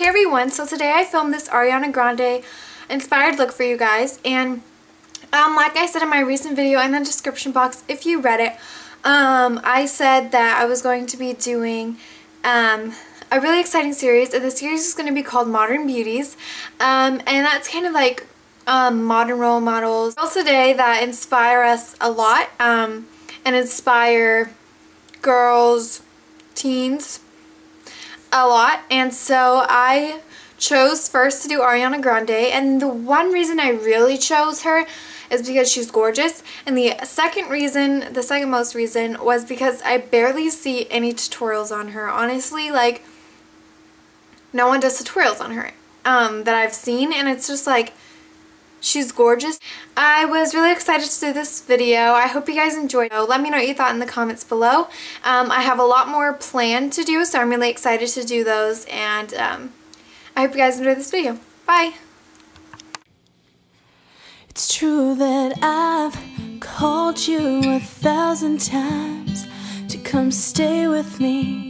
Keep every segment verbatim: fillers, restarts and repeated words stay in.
Hey everyone, so today I filmed this Ariana Grande inspired look for you guys, and um, like I said in my recent video in the description box, if you read it, um, I said that I was going to be doing um, a really exciting series, and the series is going to be called Modern Beauties, um, and that's kind of like um, modern role models, girls today that inspire us a lot um, and inspire girls, teens, a lot. And so I chose first to do Ariana Grande, and the one reason I really chose her is because she's gorgeous, and the second reason, the second most reason, was because I barely see any tutorials on her. Honestly, like, no one does tutorials on her um, that I've seen, and it's just like, she's gorgeous. I was really excited to do this video. I hope you guys enjoyed it. Let me know what you thought in the comments below. Um, I have a lot more planned to do, so I'm really excited to do those. And um, I hope you guys enjoyed this video. Bye! It's true that I've called you a thousand times to come stay with me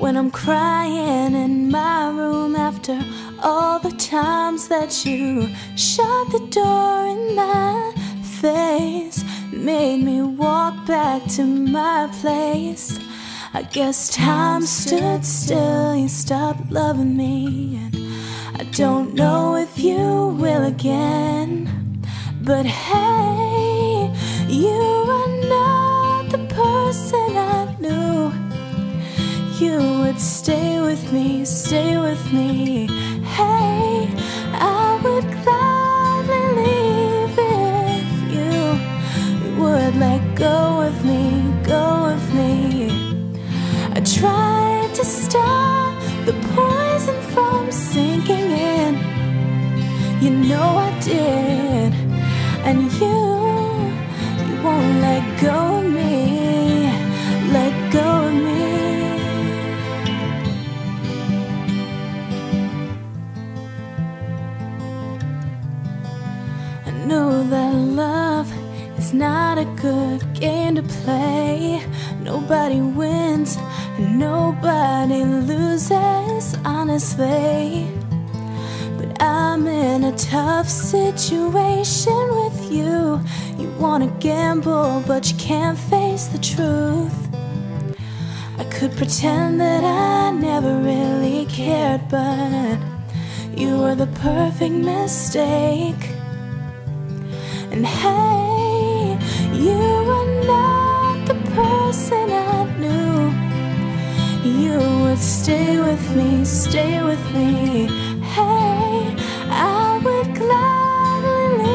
when I'm crying in my room after all the times that you shut the door in my face, made me walk back to my place. I guess time stood still, you stopped loving me, and I don't know if you will again. But hey, you are not the person I knew. You would stay with me, stay with me. Hey, I would gladly leave if you would let go of me, go with me. I tried to stop the poison from sinking in, you know I did. And you, you won't let go of me, let go of me. That love is not a good game to play. Nobody wins and nobody loses, honestly. But I'm in a tough situation with you. You wanna gamble, but you can't face the truth. I could pretend that I never really cared, but you were the perfect mistake. And hey, you are not the person I knew. You would stay with me, stay with me. Hey, I would gladly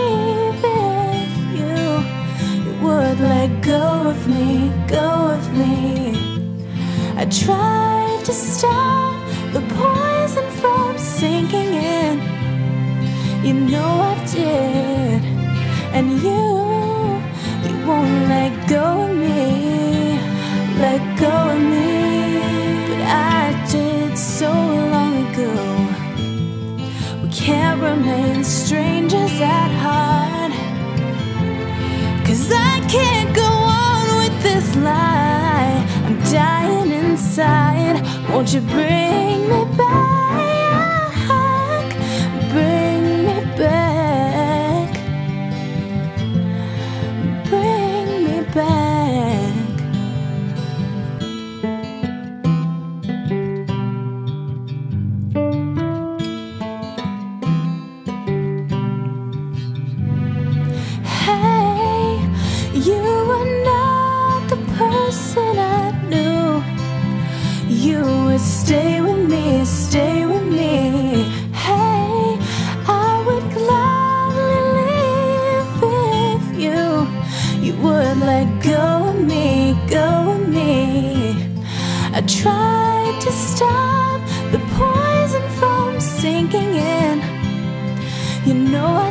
leave if you, you would let go of me, go with me. I tried to stop the poison from sinking in, you know I did. And you, you won't let go of me, let go of me. But I did so long ago. We can't remain strangers at heart, 'cause I can't go on with this lie. I'm dying inside. Won't you bring me back? Bring me back. Stay with me, stay with me. Hey, I would gladly leave if you, you would let go of me, go with me. I tried to stop the poison from sinking in, you know I